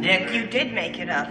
Nick, you did make it up.